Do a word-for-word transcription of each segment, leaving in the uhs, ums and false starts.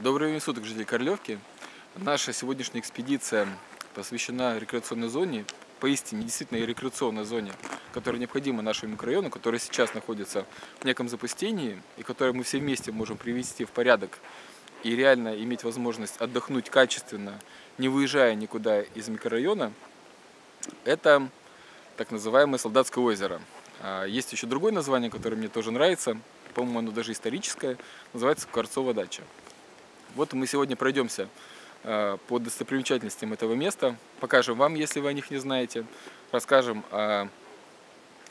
Добрый день суток, жители Королевки. Наша сегодняшняя экспедиция посвящена рекреационной зоне, поистине действительно и рекреационной зоне, которая необходима нашему микрорайону, который сейчас находится в неком запустении и который мы все вместе можем привести в порядок и реально иметь возможность отдохнуть качественно, не выезжая никуда из микрорайона. Это так называемое Солдатское озеро. Есть еще другое название, которое мне тоже нравится, по-моему, оно даже историческое, называется Кварцовая дача. Вот мы сегодня пройдемся по достопримечательностям этого места, покажем вам, если вы о них не знаете, расскажем о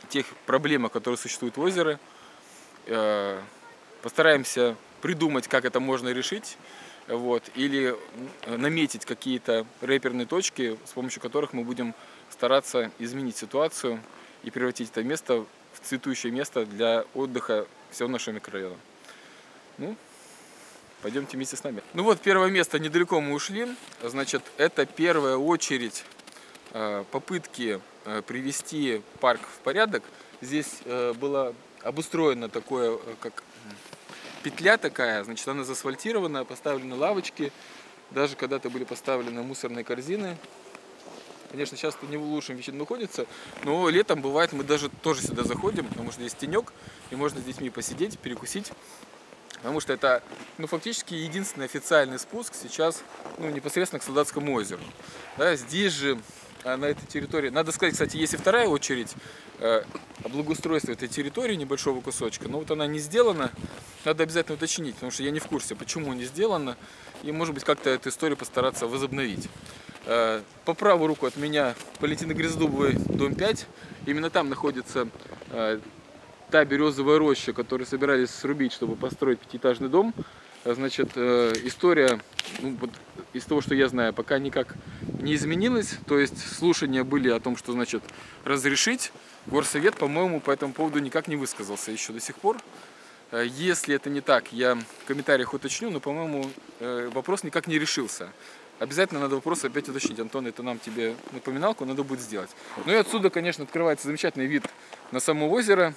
тех проблемах, которые существуют в озере, постараемся придумать, как это можно решить, вот, или наметить какие-то реперные точки, с помощью которых мы будем стараться изменить ситуацию и превратить это место в цветущее место для отдыха всего нашего микрорайона. Ну, пойдемте вместе с нами. Ну вот, первое место, недалеко мы ушли. Значит, это первая очередь попытки привести парк в порядок. Здесь было обустроено такое, как петля такая, значит, она заасфальтирована, поставлены лавочки. Даже когда-то были поставлены мусорные корзины. Конечно, сейчас не в лучшем виде находится, но летом бывает, мы даже тоже сюда заходим, потому что здесь тенек, и можно с детьми посидеть, перекусить. Потому что это, ну, фактически единственный официальный спуск сейчас, ну, непосредственно к Солдатскому озеру. Да, здесь же, на этой территории, надо сказать, кстати, есть и вторая очередь э, благоустройства этой территории, небольшого кусочка, но вот она не сделана, надо обязательно уточнить, потому что я не в курсе, почему не сделана, и, может быть, как-то эту историю постараться возобновить. Э, по правую руку от меня, по Летиногрездубовой, дом пять, именно там находится... Э, Та березовая роща, которую собирались срубить, чтобы построить пятиэтажный дом. Значит, история, ну, вот, из того, что я знаю, пока никак не изменилась. То есть слушания были о том, что, значит, разрешить. Горсовет, по-моему, по этому поводу никак не высказался еще до сих пор. Если это не так, я в комментариях уточню, но, по-моему, вопрос никак не решился. Обязательно надо вопрос опять уточнить. Антон, это нам тебе напоминалку надо будет сделать. Ну и отсюда, конечно, открывается замечательный вид на само озеро.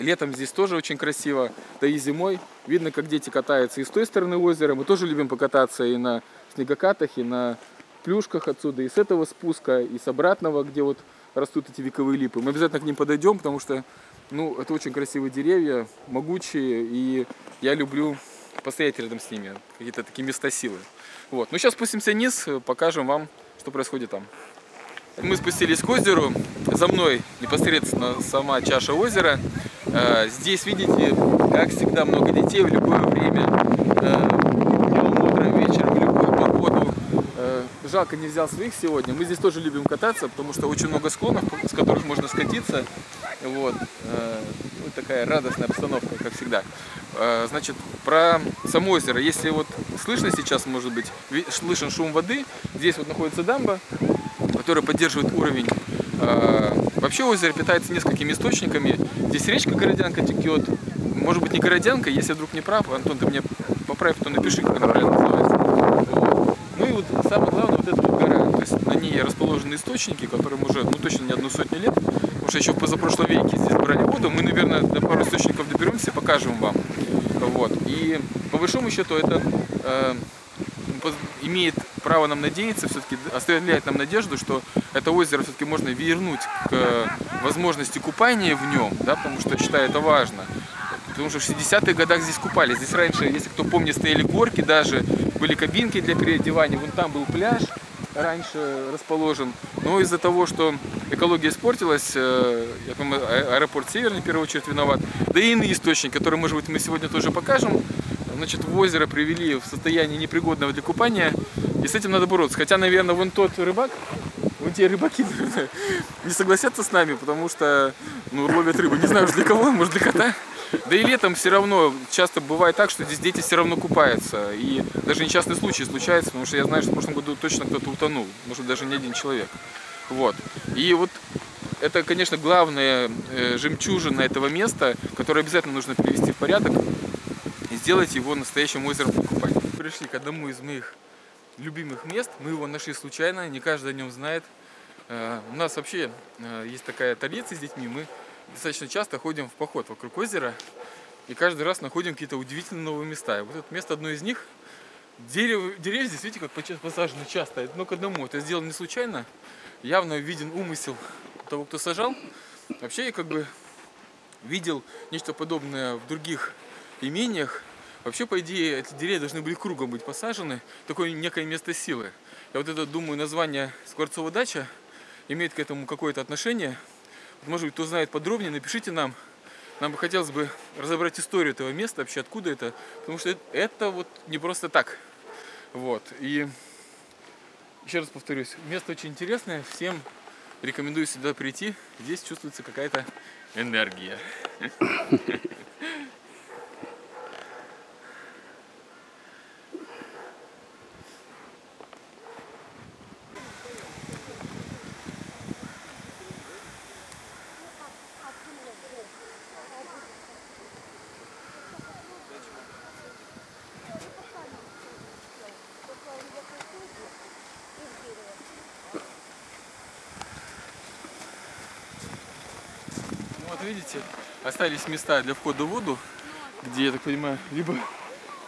Летом здесь тоже очень красиво, да и зимой. Видно, как дети катаются и с той стороны озера. Мы тоже любим покататься и на снегокатах, и на плюшках отсюда, и с этого спуска, и с обратного, где вот растут эти вековые липы. Мы обязательно к ним подойдем, потому что, ну, это очень красивые деревья, могучие, и я люблю постоять рядом с ними, какие-то такие места силы. Вот. Ну, сейчас спустимся вниз, покажем вам, что происходит там. Мы спустились к озеру, за мной непосредственно сама чаша озера. Здесь, видите, как всегда, много детей в любое время, утром, вечером, в любую погоду. Жалко, не взял своих сегодня. Мы здесь тоже любим кататься, потому что очень много склонов, с которых можно скатиться. Вот, вот такая радостная обстановка, как всегда. Значит, про само озеро. Если вот слышно сейчас, может быть, слышен шум воды, здесь вот находится дамба, которая поддерживает уровень. Вообще озеро питается несколькими источниками. Здесь речка Городянка текет. Может быть, не Городянка, если я вдруг не прав. Антон, ты мне поправь, то напиши, как она правильно называется. Ну и вот самое главное, вот эта вот гора. То есть на ней расположены источники, которым уже, ну, точно не одну сотню лет. Потому что еще в позапрошлом веке здесь брали воду. Мы, наверное, до пару источников доберемся, покажем вам. Вот. И по большому счету это э, имеет... право нам надеяться, все-таки оставляет нам надежду, что это озеро все-таки можно вернуть к возможности купания в нем, да, потому что, считаю, это важно. Потому что в шестидесятых годах здесь купали. Здесь раньше, если кто помнит, стояли горки, даже были кабинки для переодевания. Вон там был пляж раньше расположен. Но из-за того, что экология испортилась, я думаю, аэропорт Северный в первую очередь виноват, да и иные источники, которые, может быть, мы сегодня тоже покажем, значит, в озеро привели в состояние непригодного для купания. И с этим надо бороться. Хотя, наверное, вон тот рыбак, вон те рыбаки, наверное, не согласятся с нами, потому что, ну, ловят рыбу. Не знаю, для кого, может, для кота. Да и летом все равно часто бывает так, что здесь дети все равно купаются. И даже несчастные случаи случаются, потому что я знаю, что в прошлом году точно кто-то утонул. Может, даже не один человек. Вот. И вот это, конечно, главная жемчужина этого места, которое обязательно нужно привести в порядок и сделать его настоящим озером для купания. Пришли к одному из моих любимых мест. Мы его нашли случайно, не каждый о нем знает. У нас вообще есть такая традиция с детьми. Мы достаточно часто ходим в поход вокруг озера и каждый раз находим какие-то удивительные новые места. И вот это место одно из них. Дерево, деревья здесь, видите, как посажены часто, но к одному. Это сделано не случайно. Явно виден умысел того, кто сажал. Вообще я как бы видел нечто подобное в других имениях. Вообще, по идее, эти деревья должны были кругом быть посажены. Такое некое место силы. Я вот это, думаю, название Скворцова дача имеет к этому какое-то отношение. Вот, может быть, кто знает подробнее, напишите нам. Нам бы хотелось бы разобрать историю этого места, вообще откуда это. Потому что это, это вот не просто так. Вот. И еще раз повторюсь, место очень интересное. Всем рекомендую сюда прийти. Здесь чувствуется какая-то энергия. Видите, остались места для входа в воду, где, я так понимаю, либо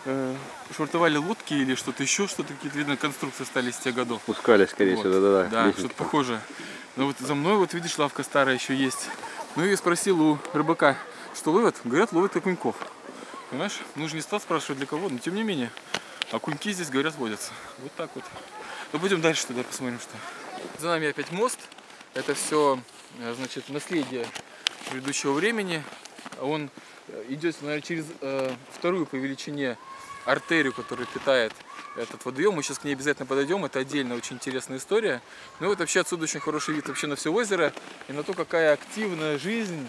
э, швартовали лодки или что-то еще, что-то какие-то, видно, конструкции остались с тех годов. Пускали, скорее всего, вот. да, да. Да, да что-то похожее. Но вот за мной, вот видишь, лавка старая еще есть. Ну и спросил у рыбака, что ловят? Говорят, ловят окуньков. Понимаешь? Ну же не стал спрашивать для кого, но тем не менее, окуньки здесь, говорят, водятся. Вот так вот. Ну пойдем дальше туда, посмотрим, что. За нами опять мост. Это все, значит, наследие предыдущего времени. Он идет, наверное, через э, вторую по величине артерию, которая питает этот водоем. Мы сейчас к ней обязательно подойдем, это отдельно очень интересная история. Ну вот вообще отсюда очень хороший вид вообще на все озеро и на то, какая активная жизнь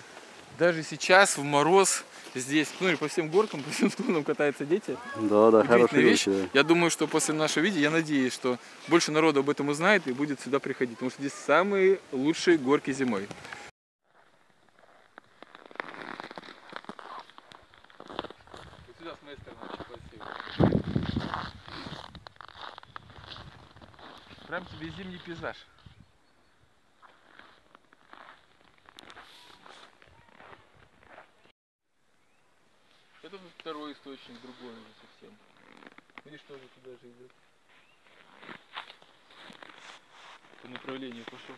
даже сейчас в мороз здесь. Ну и по всем горкам, по всем склонам катаются дети. Да, да, хорошая вещь. Да. Я думаю, что после нашего видео, я надеюсь, что больше народу об этом узнает и будет сюда приходить, потому что здесь самые лучшие горки зимой. Прям тебе зимний пейзаж. Это уже второй источник, другой уже совсем. Видишь, тоже туда же идет. По направлению пошел.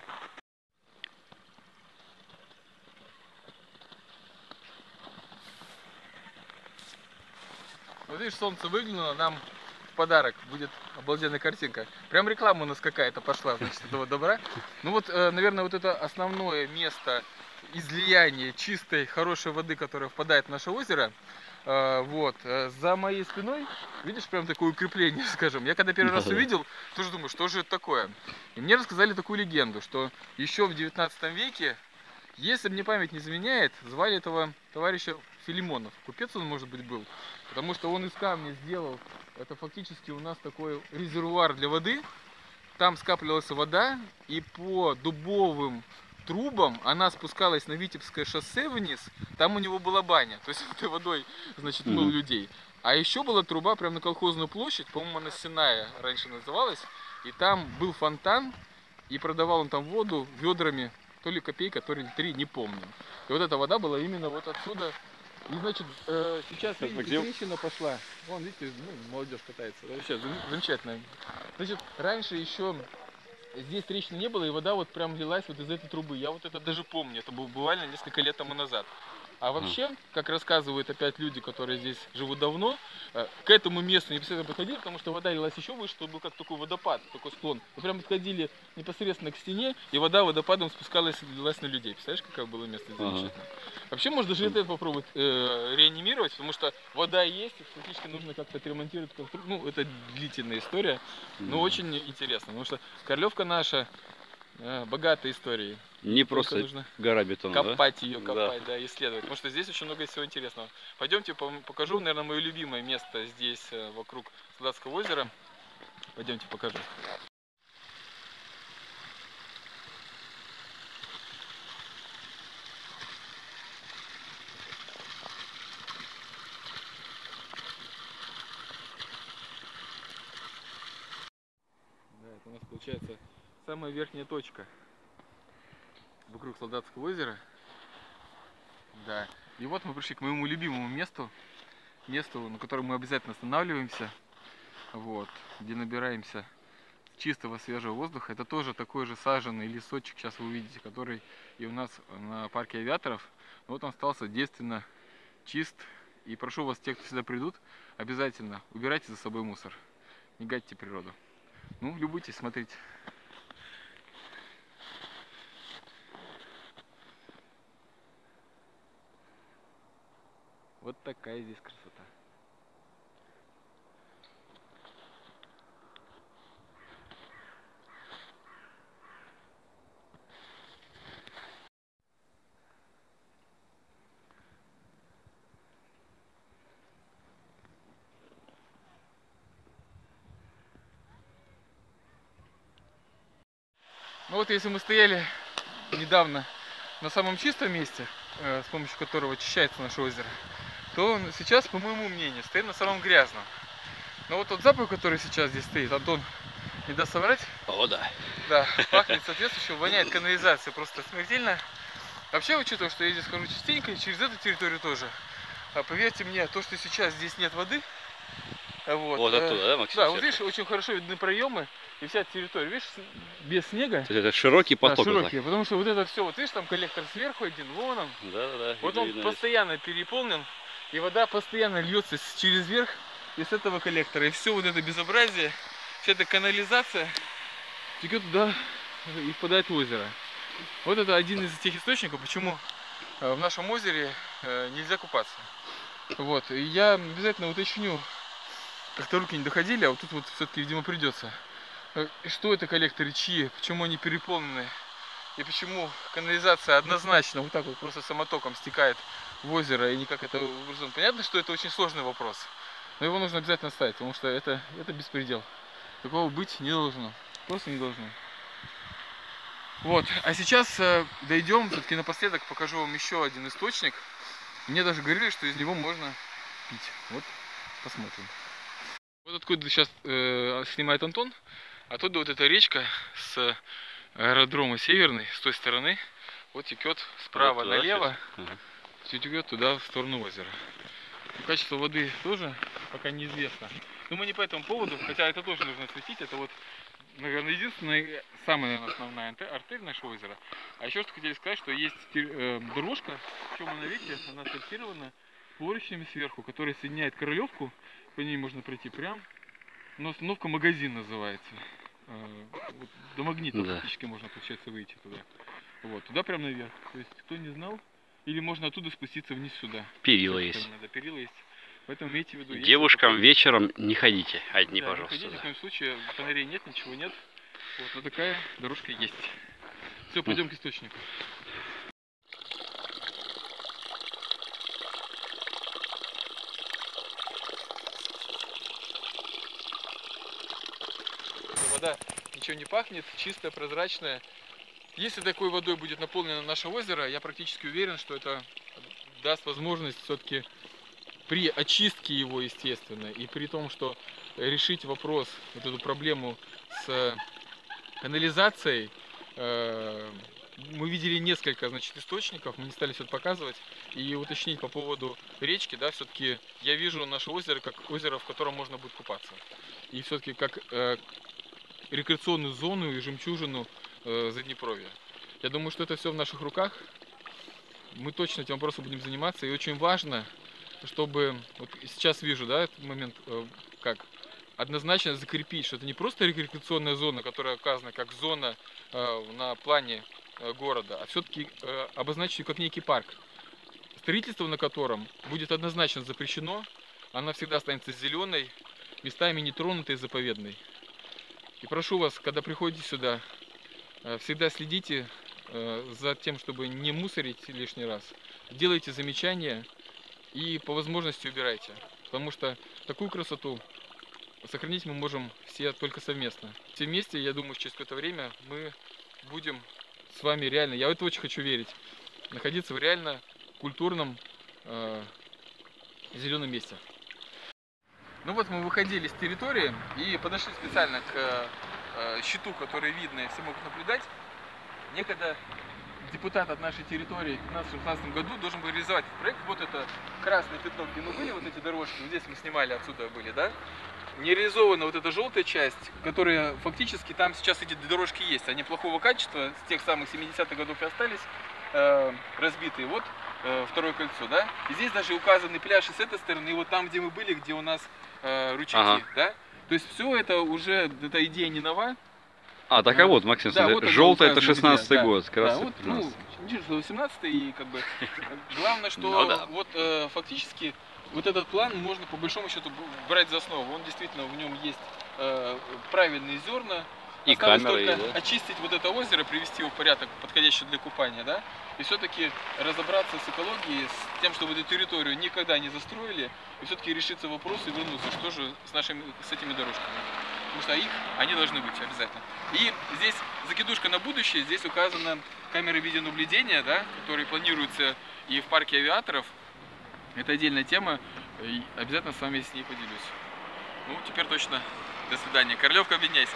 Вот видишь, солнце выглянуло, нам в подарок будет обалденная картинка. Прям реклама у нас какая-то пошла, значит, этого добра. Ну вот, наверное, вот это основное место излияния чистой, хорошей воды, которая впадает в наше озеро. Вот. За моей спиной, видишь, прям такое укрепление, скажем. Я когда первый раз увидел, тоже думаю, что же это такое. И мне рассказали такую легенду, что еще в девятнадцатом веке, если мне память не изменяет, звали этого товарища Филимонов. Купец он, может быть, был, потому что он из камня сделал. Это фактически у нас такой резервуар для воды. Там скапливалась вода, и по дубовым трубам она спускалась на Витебское шоссе вниз. Там у него была баня, то есть этой водой, значит, мыл людей. А еще была труба прямо на Колхозную площадь, по-моему, она Сеная раньше называлась. И там был фонтан, и продавал он там воду ведрами, то ли копейка, то ли три, не помню. И вот эта вода была именно вот отсюда. И значит, э, сейчас, видите, трещина пошла. Вон, видите, ну, молодежь катается. Вообще замечательно. Значит, раньше еще здесь трещины не было, и вода вот прям лилась вот из этой трубы. Я вот это даже помню, это было буквально несколько лет тому назад. А вообще, как рассказывают опять люди, которые здесь живут давно, к этому месту непосредственно подходили, потому что вода лилась еще выше, чтобы был как такой водопад, такой склон. Мы прям подходили непосредственно к стене, и вода водопадом спускалась и лилась на людей. Представляешь, какое было место замечательное? Ага. Вообще, можно даже это попробовать э, реанимировать, потому что вода есть, и фактически нужно как-то отремонтировать. Ну, это длительная история, но очень интересно, потому что Королевка наша богатой историей. Не просто нужно гора бетона, копать, да? ее, копать, да. да, исследовать. Потому что здесь очень много всего интересного. Пойдемте, покажу, наверное, мое любимое место здесь, вокруг Солдатского озера. Пойдемте, покажу. Да, это у нас получается самая верхняя точка вокруг Солдатского озера. Да. И вот мы пришли к моему любимому месту, месту, на котором мы обязательно останавливаемся. вот, где набираемся чистого свежего воздуха. Это тоже такой же саженный лесочек, сейчас вы увидите, который и у нас на парке авиаторов. Вот он остался девственно чист. И прошу вас, тех, кто сюда придут, обязательно убирайте за собой мусор. Не гадьте природу. Ну, любуйтесь, смотрите. Вот такая здесь красота. Ну вот, если мы стояли недавно на самом чистом месте, с помощью которого очищается наше озеро, то сейчас, по моему мнению, стоит на самом грязном. Но вот тот запах, который сейчас здесь стоит, Антон не даст соврать. О, да. Да, пахнет соответствующе, воняет канализация просто смертельно. Вообще, учитывая, что я здесь хожу частенько, и через эту территорию тоже. А поверьте мне, то, что сейчас здесь нет воды. Вот, вот оттуда, да, Максим? Да, вот видишь, очень хорошо видны проемы и вся территория, видишь, без снега. Это широкий поток. Да, широкий, так. Потому что вот это все, вот видишь, там коллектор сверху один, вон он. Да, да, да. Вот видно, он видно, постоянно есть. Переполнен. И вода постоянно льется через верх из этого коллектора. И все вот это безобразие, вся эта канализация текет туда и впадает в озеро. Вот это один из тех источников, почему в нашем озере нельзя купаться. Вот. И я обязательно уточню, как-то руки не доходили, а вот тут вот все-таки, видимо, придется. Что это коллекторы, чьи, почему они переполнены? И почему канализация однозначно вот так вот просто самотоком стекает в озеро и никак это выбросом. Понятно, что это очень сложный вопрос, но его нужно обязательно ставить, потому что это, это беспредел. Такого быть не должно, просто не должно. Вот, а сейчас э, дойдем, все-таки напоследок покажу вам еще один источник. Мне даже говорили, что из него можно пить. Вот, посмотрим. Вот откуда сейчас э, снимает Антон, оттуда вот эта речка с аэродрома Северный, с той стороны, вот текет справа вот налево, все текет туда, в сторону озера. Качество воды тоже пока неизвестно. Но мы не по этому поводу, хотя это тоже нужно осветить. Это вот, наверное, единственная, самая, наверное, основная артерия нашего озера. А еще что хотели сказать, что есть дорожка, в чем она, видите, она сортирована поручнями сверху, которая соединяет Королевку, по ней можно пройти прям, но остановка магазин называется. Вот до магнита, да, практически можно, получается, выйти туда. Вот, туда прям наверх. То есть, кто не знал, или можно оттуда спуститься вниз сюда. Перила есть. Стороны, да, перила есть. Поэтому имейте в виду. Девушкам есть... вечером не ходите одни, да, пожалуйста. Не ходите, да. В коем случае фонарей нет, ничего нет. Вот, но такая дорожка есть. Все, пойдем к источнику. Вода ничего не пахнет, чистая, прозрачная. Если такой водой будет наполнено наше озеро, я практически уверен, что это даст возможность все-таки при очистке его, естественно, и при том, что решить вопрос, вот эту проблему с канализацией. Мы видели несколько, значит, источников, мы не стали все это показывать. И уточнить по поводу речки, да, все-таки я вижу наше озеро как озеро, в котором можно будет купаться. И все-таки как рекреационную зону и жемчужину э, Заднепровья. Я думаю, что это все в наших руках. Мы точно этим вопросом будем заниматься. И очень важно, чтобы... Вот сейчас вижу, да, этот момент, э, как однозначно закрепить, что это не просто рекреационная зона, которая указана как зона э, на плане э, города, а все-таки э, обозначить ее как некий парк, строительство на котором будет однозначно запрещено. Она всегда останется зеленой, местами нетронутой, заповедной. И прошу вас, когда приходите сюда, всегда следите за тем, чтобы не мусорить лишний раз. Делайте замечания и по возможности убирайте. Потому что такую красоту сохранить мы можем все только совместно. Все вместе, я думаю, через какое-то время мы будем с вами реально, я в это очень хочу верить, находиться в реально культурном э, зеленом месте. Ну вот мы выходили с территории и подошли специально к э, щиту, который видно и все могут наблюдать. Некогда депутат от нашей территории в две тысячи пятнадцатом году должен был реализовать этот проект. Вот это красное пятно, где мы были, вот эти дорожки, вот здесь мы снимали, отсюда были, да? не реализована вот эта желтая часть, которая фактически там сейчас эти дорожки есть. Они плохого качества, с тех самых семидесятых годов и остались э, разбитые. Вот э, второе кольцо, да? И здесь даже указаны пляж и с этой стороны, и вот там, где мы были, где у нас э, ручейки, ага. да? То есть все это уже, эта идея не нова. А, так а вот, Максим, да, вот желтый это шестнадцатый год, как раз да, вот, ну, восемнадцатый, и как бы главное, что ну, да. вот э, фактически вот этот план можно по большому счету брать за основу. Он действительно, в нем есть э, правильные зерна. И камеры, только да? очистить вот это озеро, привести его в порядок, подходящий для купания, да? И все-таки разобраться с экологией, с тем, чтобы эту территорию никогда не застроили, и все-таки решиться вопрос и вернуться, что же с, нашими, с этими дорожками. Потому что их, они должны быть обязательно. И здесь закидушка на будущее, здесь указаны камеры видеонаблюдения, да, которые планируются и в парке авиаторов. Это отдельная тема, и обязательно с вами с ней поделюсь. Ну, теперь точно. До свидания. Королевка, объединяйся.